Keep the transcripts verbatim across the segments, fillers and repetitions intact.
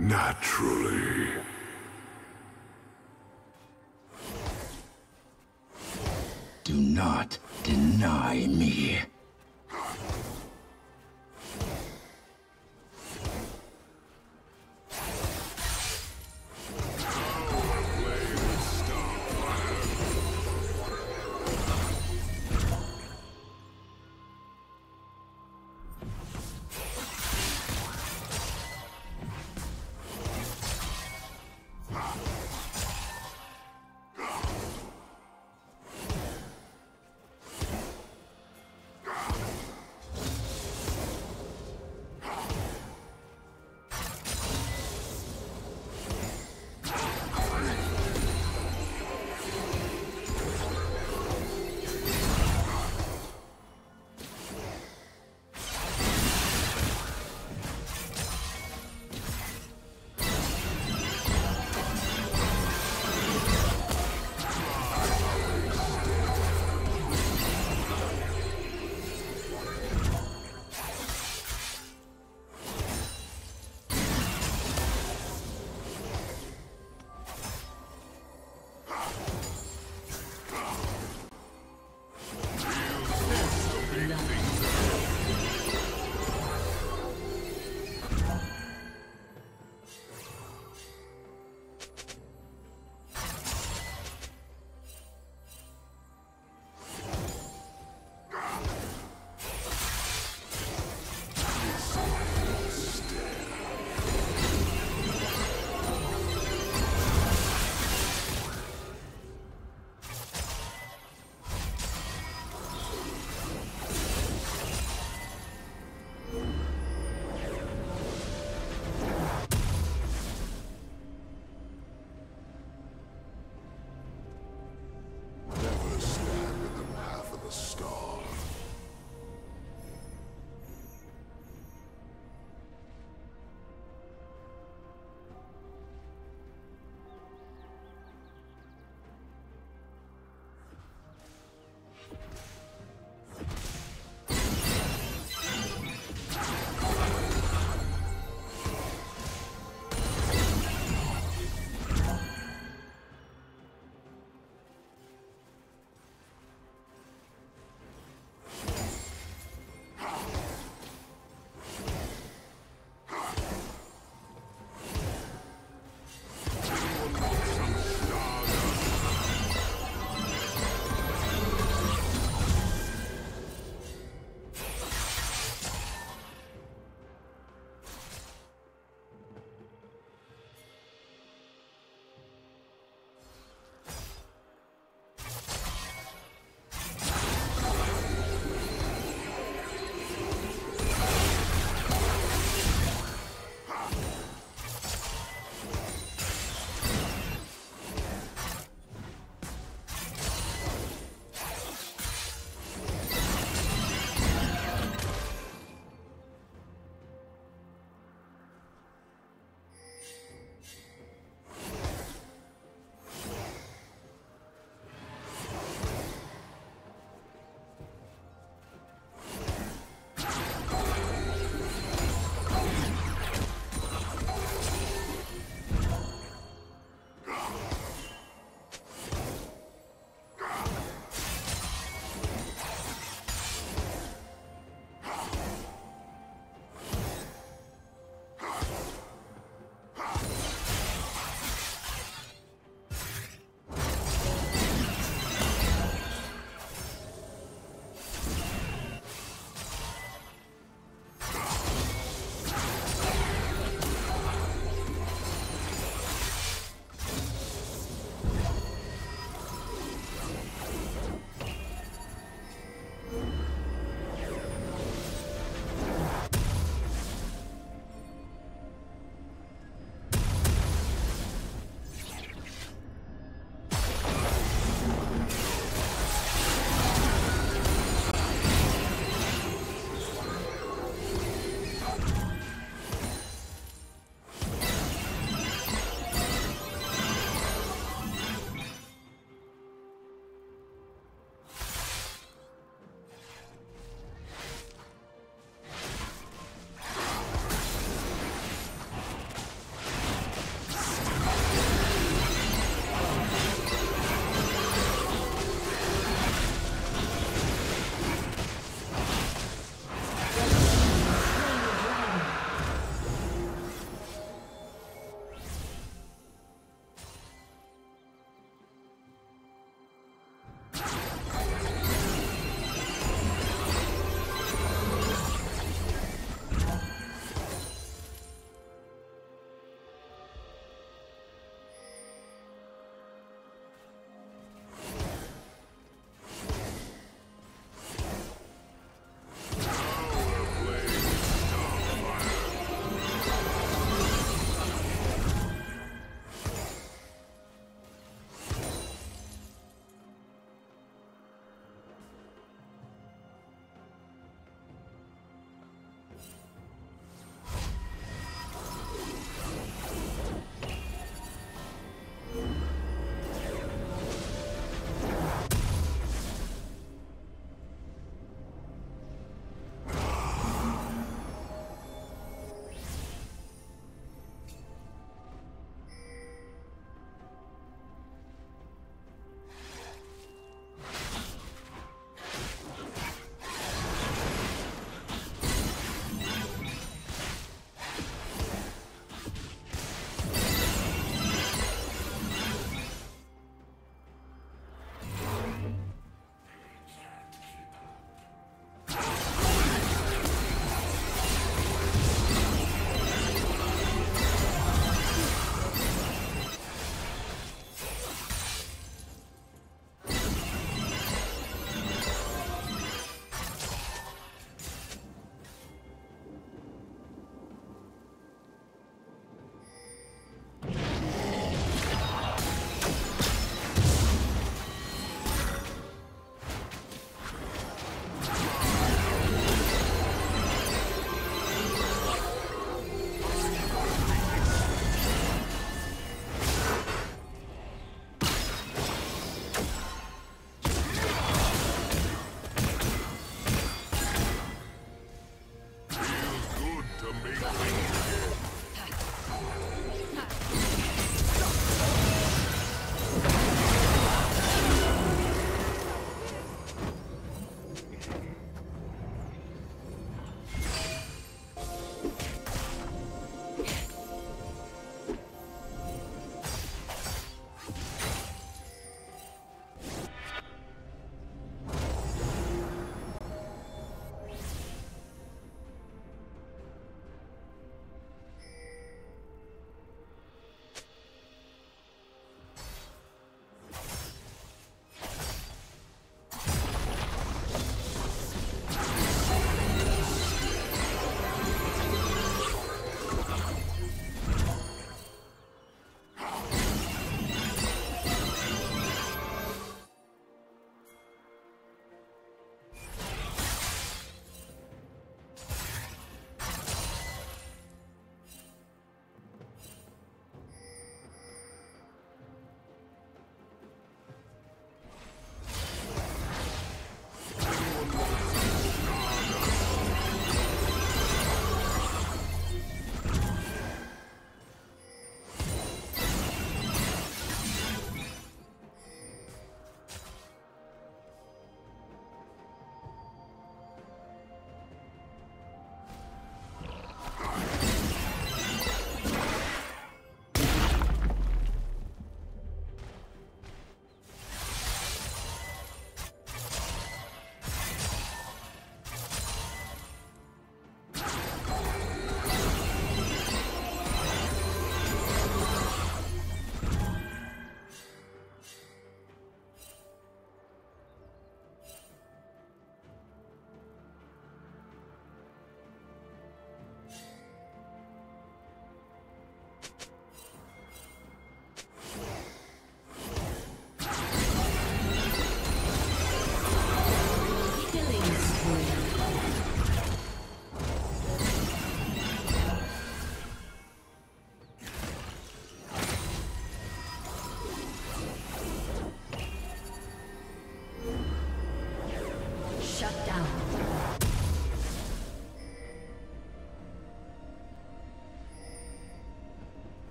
Naturally. Do not deny me.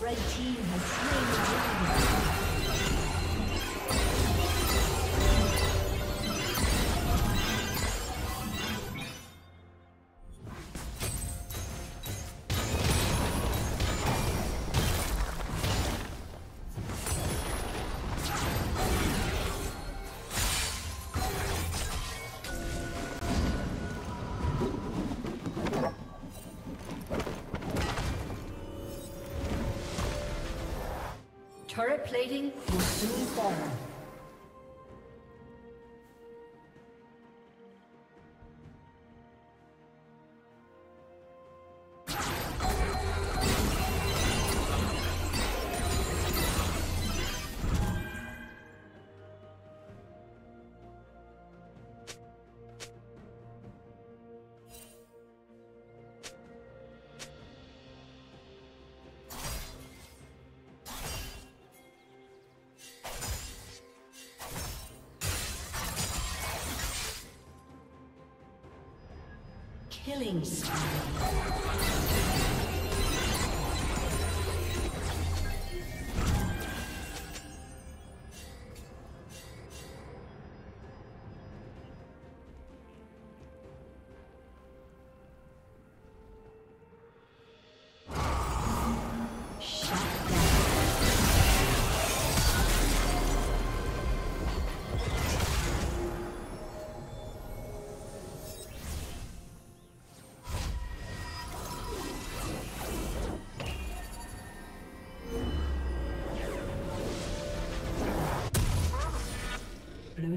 Red team has slain the turret plating will soon fall. Killing spree. Blue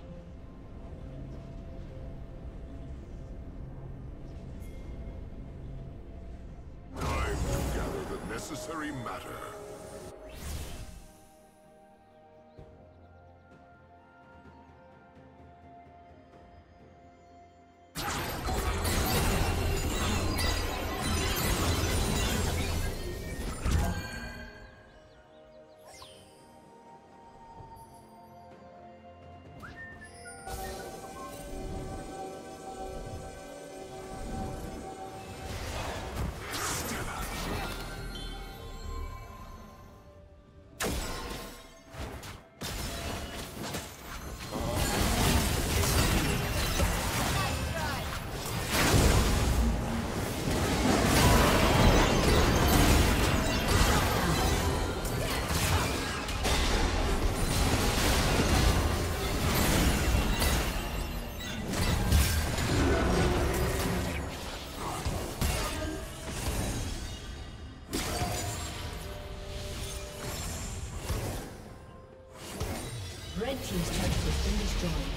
I will gather the necessary matter. Red team's turret has been destroyed.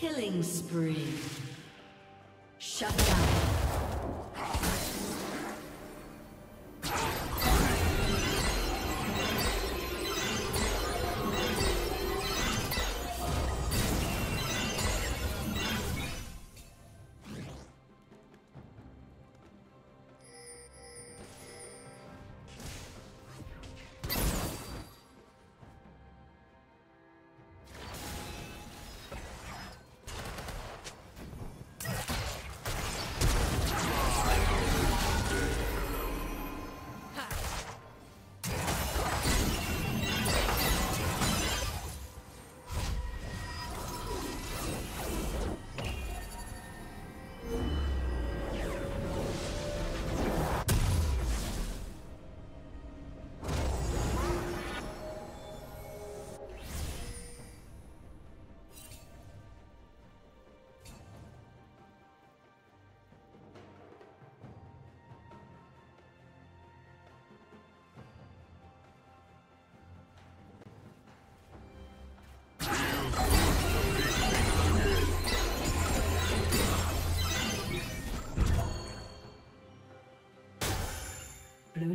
Killing spree. Shut down. Blue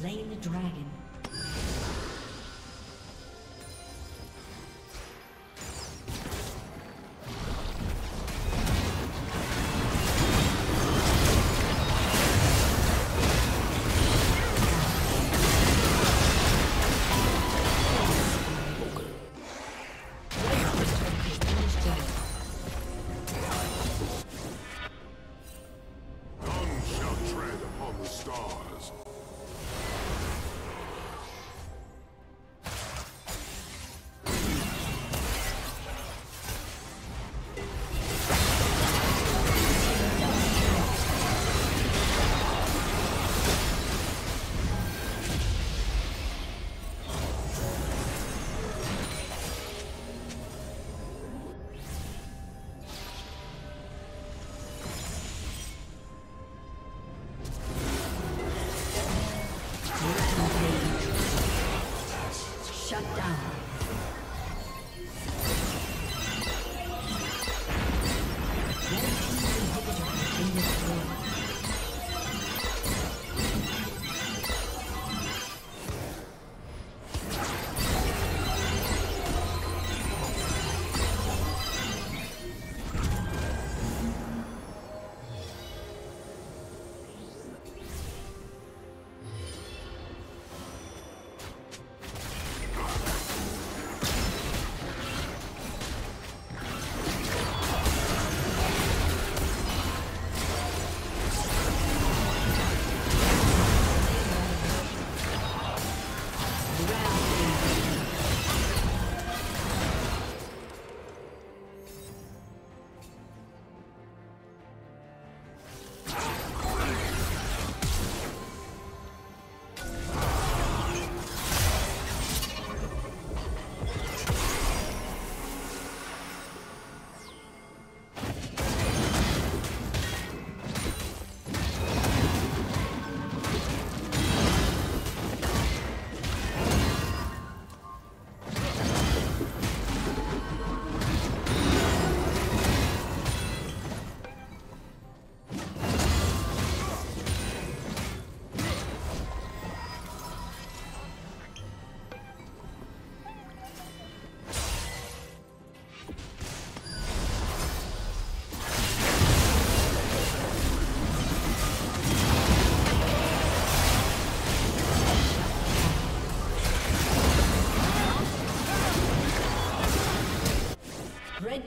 Slain the dragon. Shut down. Red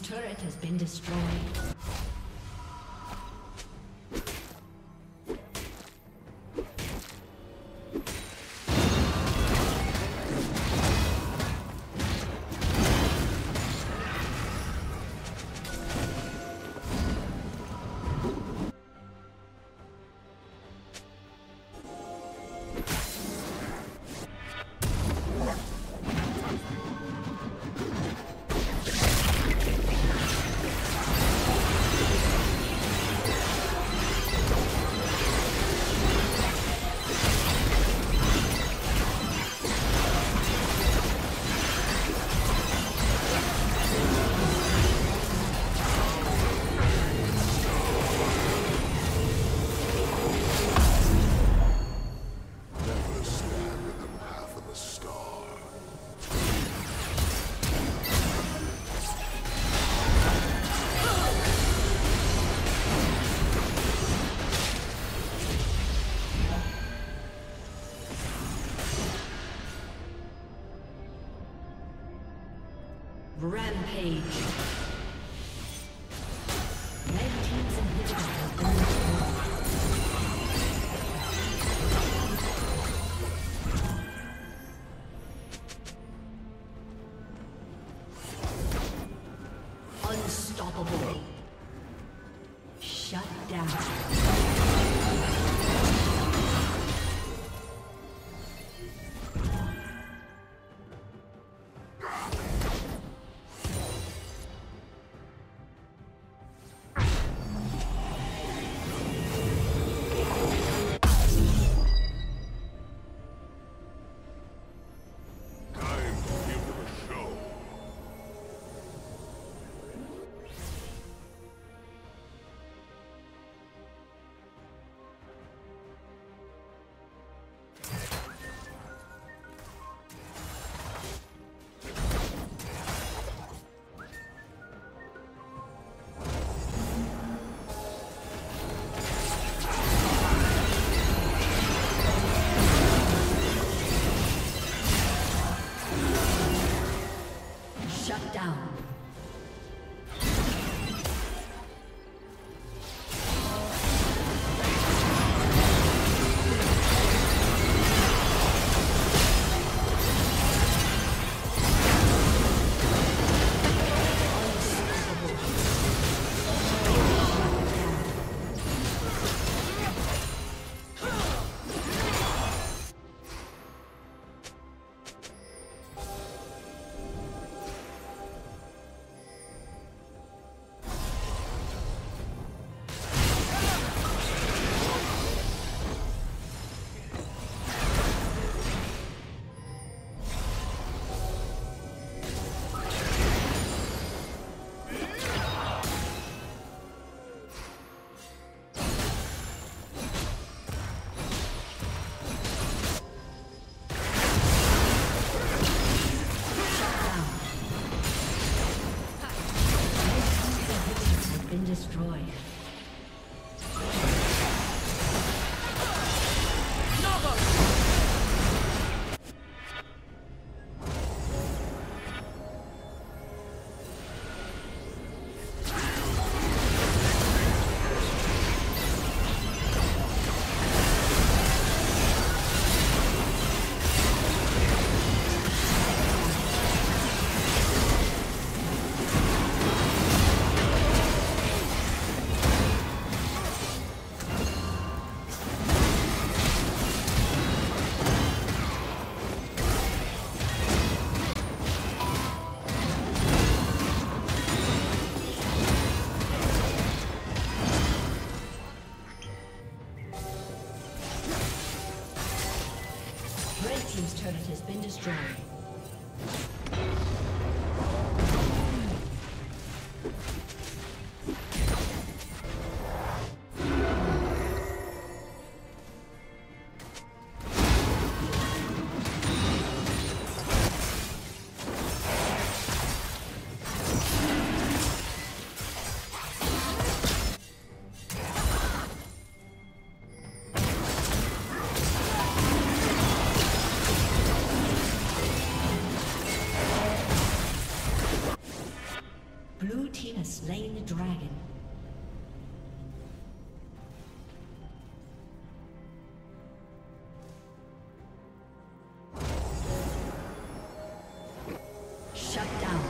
team's turret has been destroyed. Rampage. Red Dragon. Shut down.